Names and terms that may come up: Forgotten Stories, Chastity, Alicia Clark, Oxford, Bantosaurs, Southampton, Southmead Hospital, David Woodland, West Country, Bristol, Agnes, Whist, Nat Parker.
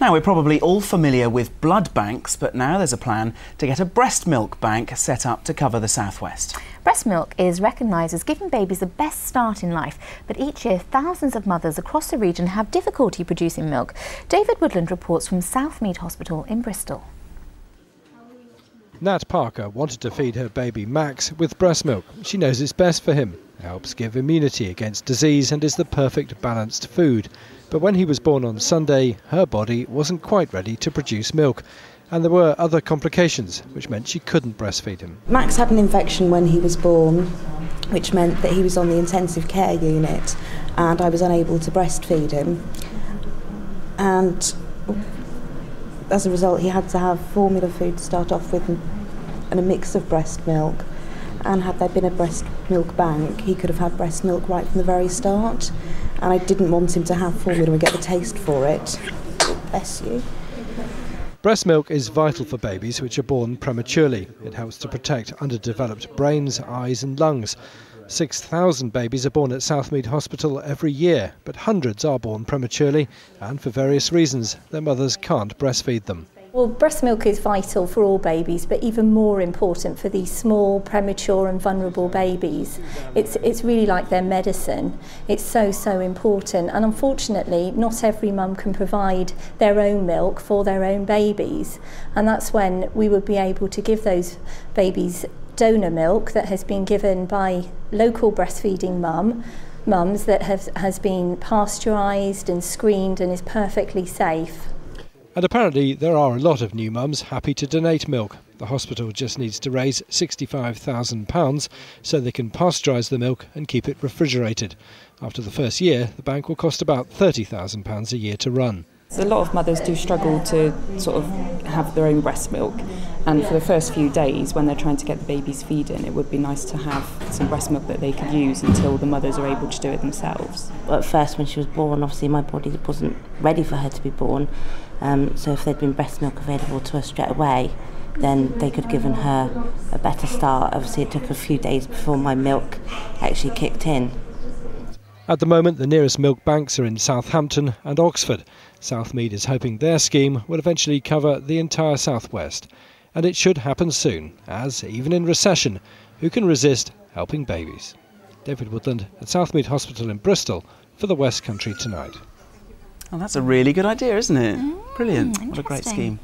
Now, we're probably all familiar with blood banks, but now there's a plan to get a breast milk bank set up to cover the southwest. Breast milk is recognised as giving babies the best start in life, but each year thousands of mothers across the region have difficulty producing milk. David Woodland reports from Southmead Hospital in Bristol. Nat Parker wanted to feed her baby Max with breast milk. She knows it's best for him. It helps give immunity against disease and is the perfect balanced food. But when he was born on Sunday, her body wasn't quite ready to produce milk, and there were other complications, which meant she couldn't breastfeed him. Max had an infection when he was born, which meant that he was on the intensive care unit, and I was unable to breastfeed him. And as a result, he had to have formula food to start off with and a mix of breast milk. And had there been a breast milk bank, he could have had breast milk right from the very start. And I didn't want him to have formula and get the taste for it. Bless you. Breast milk is vital for babies which are born prematurely. It helps to protect underdeveloped brains, eyes and lungs. 6,000 babies are born at Southmead Hospital every year, but hundreds are born prematurely, and for various reasons their mothers can't breastfeed them. Well, breast milk is vital for all babies, but even more important for these small, premature and vulnerable babies. It's really like their medicine. It's so important, and unfortunately not every mum can provide their own milk for their own babies, and that's when we would be able to give those babies donor milk that has been given by local breastfeeding mums that has been pasteurised and screened and is perfectly safe. And apparently there are a lot of new mums happy to donate milk. The hospital just needs to raise £65,000 so they can pasteurise the milk and keep it refrigerated. After the first year, the bank will cost about £30,000 a year to run. So a lot of mothers do struggle to sort of have their own breast milk, and for the first few days when they're trying to get the babies feeding, it would be nice to have some breast milk that they could use until the mothers are able to do it themselves. At first when she was born, obviously my body wasn't ready for her to be born. So if there'd been breast milk available to her straight away, then they could have given her a better start. Obviously it took a few days before my milk actually kicked in. At the moment, the nearest milk banks are in Southampton and Oxford. Southmead is hoping their scheme will eventually cover the entire southwest. And it should happen soon, as even in recession, who can resist helping babies? David Woodland at Southmead Hospital in Bristol for the West Country Tonight. Well, that's a really good idea, isn't it? Brilliant. What a great scheme.